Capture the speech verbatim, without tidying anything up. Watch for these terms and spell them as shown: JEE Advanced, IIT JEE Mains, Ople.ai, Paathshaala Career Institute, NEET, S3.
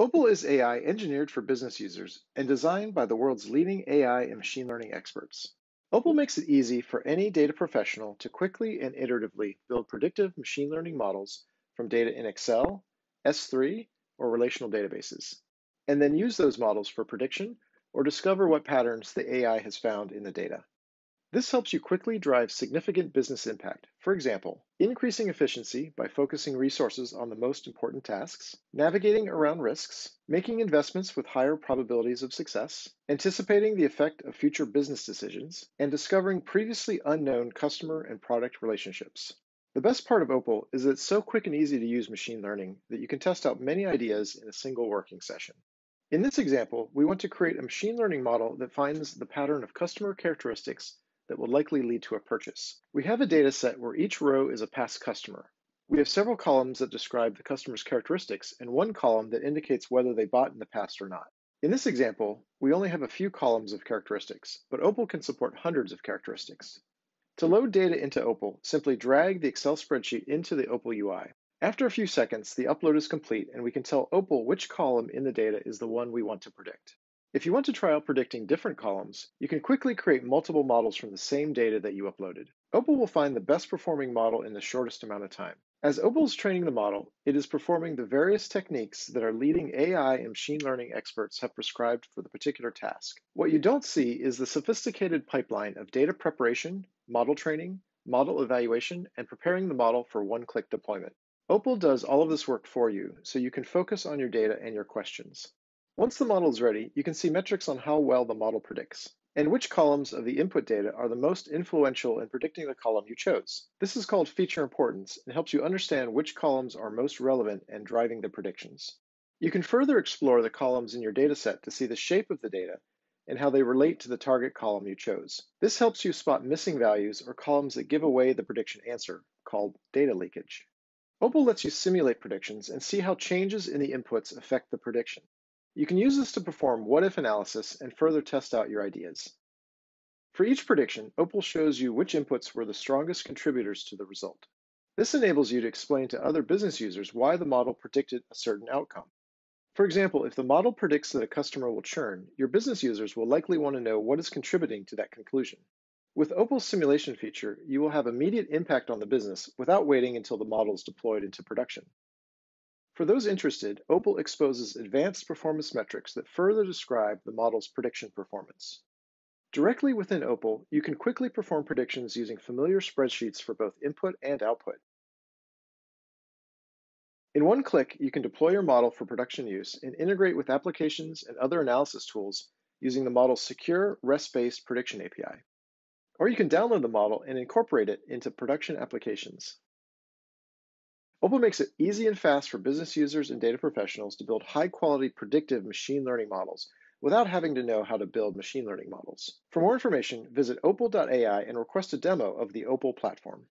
Ople is A I engineered for business users and designed by the world's leading A I and machine learning experts. Ople makes it easy for any data professional to quickly and iteratively build predictive machine learning models from data in Excel, S three, or relational databases, and then use those models for prediction or discover what patterns the A I has found in the data. This helps you quickly drive significant business impact. For example, increasing efficiency by focusing resources on the most important tasks, navigating around risks, making investments with higher probabilities of success, anticipating the effect of future business decisions, and discovering previously unknown customer and product relationships. The best part of Ople is that it's so quick and easy to use machine learning that you can test out many ideas in a single working session. In this example, we want to create a machine learning model that finds the pattern of customer characteristics that will likely lead to a purchase. We have a data set where each row is a past customer. We have several columns that describe the customer's characteristics and one column that indicates whether they bought in the past or not. In this example, we only have a few columns of characteristics, but Ople can support hundreds of characteristics. To load data into Ople, simply drag the Excel spreadsheet into the Ople U I. After a few seconds, the upload is complete and we can tell Ople which column in the data is the one we want to predict. If you want to try out predicting different columns, you can quickly create multiple models from the same data that you uploaded. Ople will find the best performing model in the shortest amount of time. As Ople is training the model, it is performing the various techniques that our leading A I and machine learning experts have prescribed for the particular task. What you don't see is the sophisticated pipeline of data preparation, model training, model evaluation, and preparing the model for one-click deployment. Ople does all of this work for you, so you can focus on your data and your questions. Once the model is ready, you can see metrics on how well the model predicts, and which columns of the input data are the most influential in predicting the column you chose. This is called feature importance and helps you understand which columns are most relevant and driving the predictions. You can further explore the columns in your dataset to see the shape of the data and how they relate to the target column you chose. This helps you spot missing values or columns that give away the prediction answer, called data leakage. Ople lets you simulate predictions and see how changes in the inputs affect the prediction. You can use this to perform what-if analysis and further test out your ideas. For each prediction, Ople shows you which inputs were the strongest contributors to the result. This enables you to explain to other business users why the model predicted a certain outcome. For example, if the model predicts that a customer will churn, your business users will likely want to know what is contributing to that conclusion. With Ople's simulation feature, you will have immediate impact on the business without waiting until the model is deployed into production. For those interested, Ople exposes advanced performance metrics that further describe the model's prediction performance. Directly within Ople, you can quickly perform predictions using familiar spreadsheets for both input and output. In one click, you can deploy your model for production use and integrate with applications and other analysis tools using the model's secure REST-based prediction A P I. Or you can download the model and incorporate it into production applications. Ople makes it easy and fast for business users and data professionals to build high-quality predictive machine learning models without having to know how to build machine learning models. For more information, visit Ople dot A I and request a demo of the Ople platform.